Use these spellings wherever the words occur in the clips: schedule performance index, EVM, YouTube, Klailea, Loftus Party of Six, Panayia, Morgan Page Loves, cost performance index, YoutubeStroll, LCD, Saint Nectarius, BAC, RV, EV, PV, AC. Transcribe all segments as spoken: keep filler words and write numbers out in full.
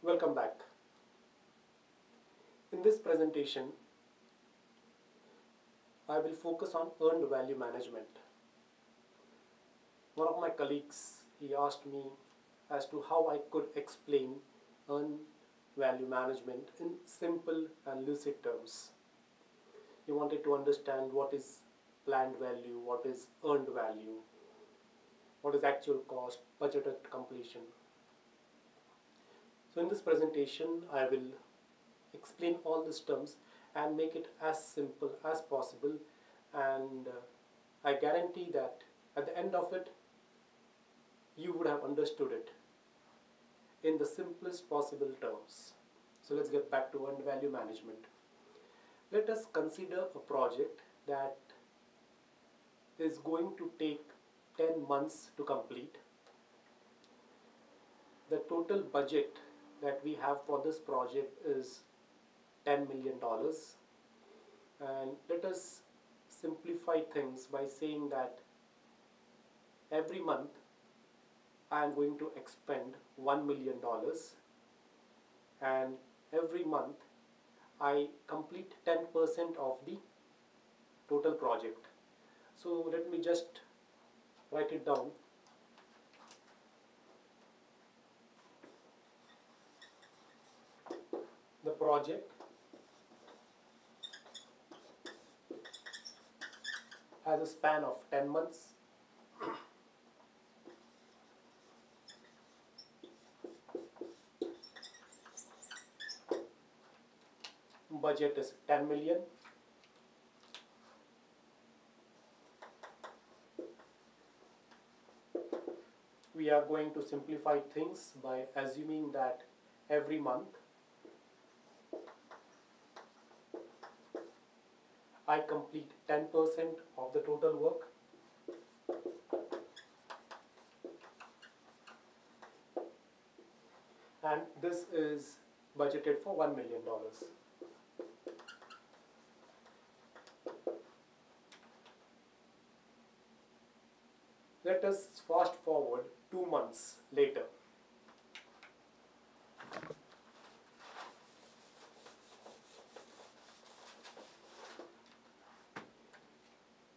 Welcome back. In this presentation, I will focus on earned value management. One of my colleagues, he asked me as to how I could explain earned value management in simple and lucid terms. He wanted to understand what is planned value, what is earned value, what is actual cost, budgeted completion. So in this presentation, I will explain all these terms and make it as simple as possible, and uh, I guarantee that at the end of it, you would have understood it in the simplest possible terms. So let's get back to earned value management. Let us consider a project that is going to take ten months to complete. The total budget that we have for this project is ten million dollars, and let us simplify things by saying that every month I am going to expend one million dollars, and every month I complete ten percent of the total project. So let me just write it down. The project has a span of ten months. Budget is ten million. We are going to simplify things by assuming that every month I complete ten percent of the total work. And this is budgeted for one million dollars. Let us fast forward two months later.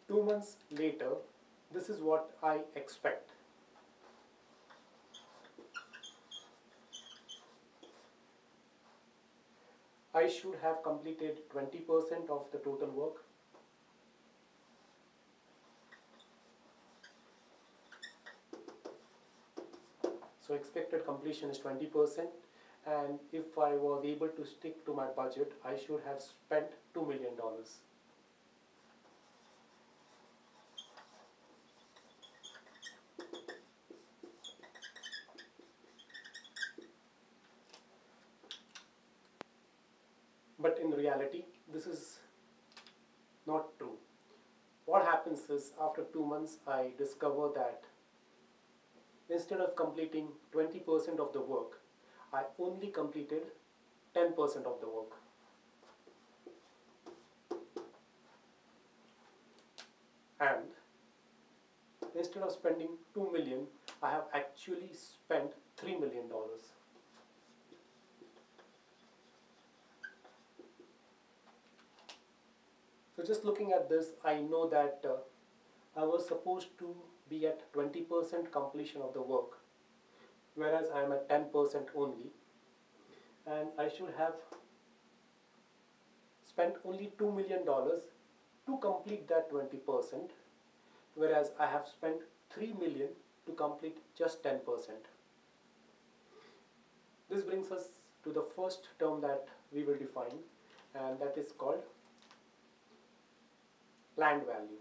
Two months later, this is what I expect. I should have completed twenty percent of the total work. So expected completion is twenty percent, and if I was able to stick to my budget, I should have spent two million dollars. But in reality, this is not true. What happens is, after two months, I discover that instead of completing twenty percent of the work, I only completed ten percent of the work. And instead of spending two million dollars, I have actually spent three million dollars. So just looking at this, I know that uh, I was supposed to be at twenty percent completion of the work, whereas I am at ten percent only, and I should have spent only two million dollars to complete that twenty percent, whereas I have spent three million dollars to complete just ten percent. This brings us to the first term that we will define, and that is called planned value.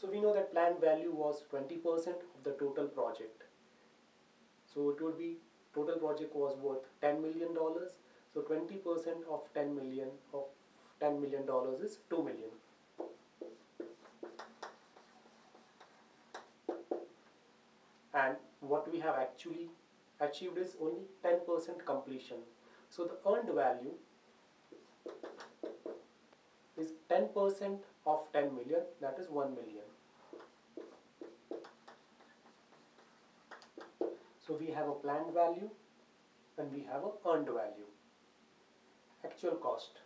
So we know that planned value was twenty percent of the total project. So it would be, total project was worth ten million dollars. So twenty percent of ten million dollars of ten million dollars is two million dollars. And what we have actually achieved is only ten percent completion. So the earned value is ten percent of ten million, that is one million. So we have a planned value and we have a earned value. Actual cost.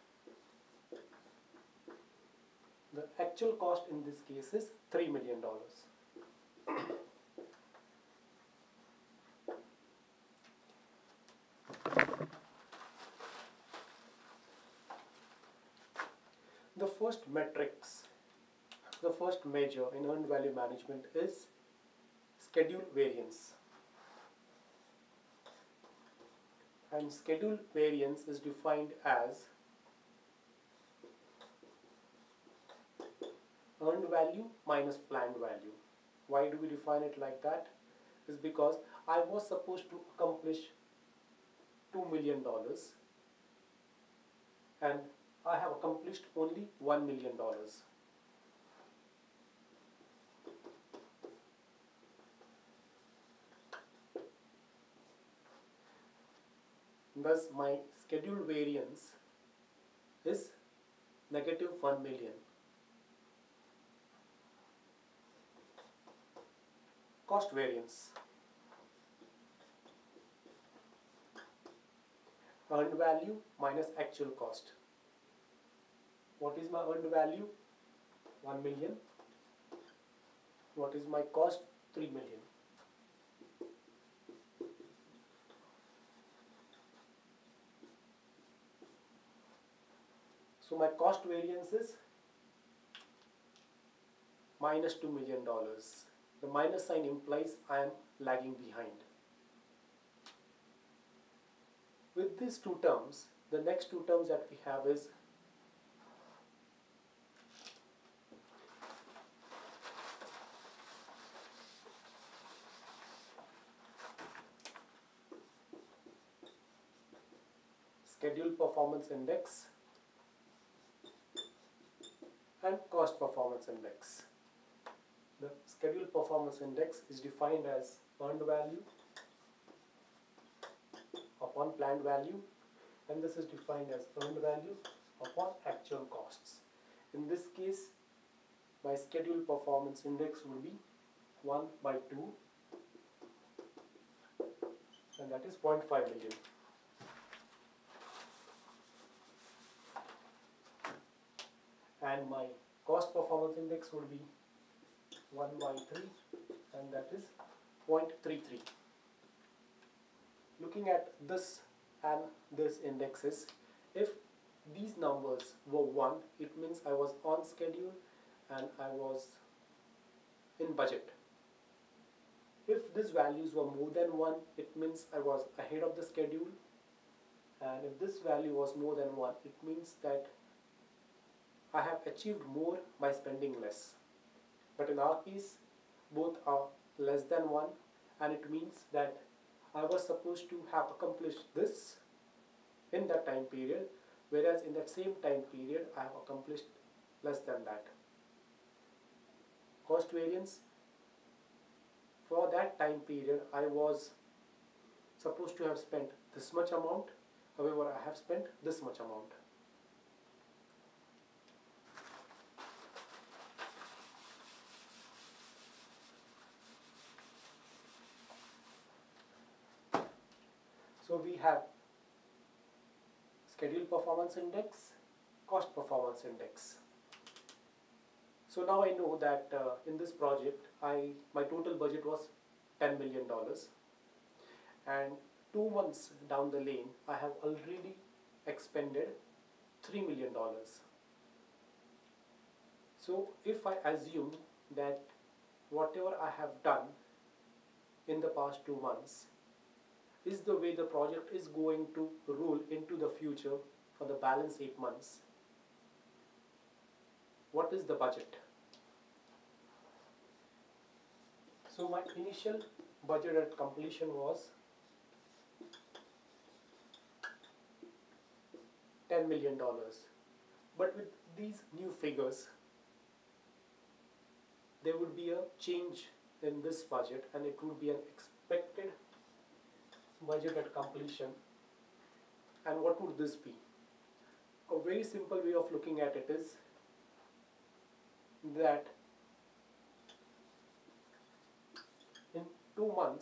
The actual cost in this case is three million dollars. The first metrics, the first measure in earned value management is schedule variance. And schedule variance is defined as earned value minus planned value. Why do we define it like that? Is because I was supposed to accomplish two million dollars and I have accomplished only one million dollars. Thus, my scheduled variance is negative one million. Cost variance. Earned value minus actual cost. What is my earned value? one million. What is my cost? three million. So my cost variance is minus two million dollars. The minus sign implies I am lagging behind. With these two terms, the next two terms that we have is schedule performance index and cost performance index. The schedule performance index is defined as earned value upon planned value, and this is defined as earned value upon actual costs. In this case, my schedule performance index would be one by two, and that is zero point five million. And my cost performance index would be one by three, and that is zero point three three. Looking at this and this indexes, if these numbers were one, it means I was on schedule and I was in budget. If these values were more than one, it means I was ahead of the schedule, and if this value was more than one, it means that I have achieved more by spending less. But in our case, both are less than one, and it means that I was supposed to have accomplished this in that time period, whereas in that same time period I have accomplished less than that. Cost variance. For that time period, I was supposed to have spent this much amount, however, I have spent this much amount. So we have schedule performance index, cost performance index. So now I know that uh, in this project, I my total budget was ten million dollars, and two months down the lane, I have already expended three million dollars. So if I assume that whatever I have done in the past two months is the way the project is going to roll into the future for the balance eight months. What is the budget? So my initial budget at completion was ten million dollars. But with these new figures, there would be a change in this budget, and it would be an expected budget at completion. And what would this be? A very simple way of looking at it is that in two months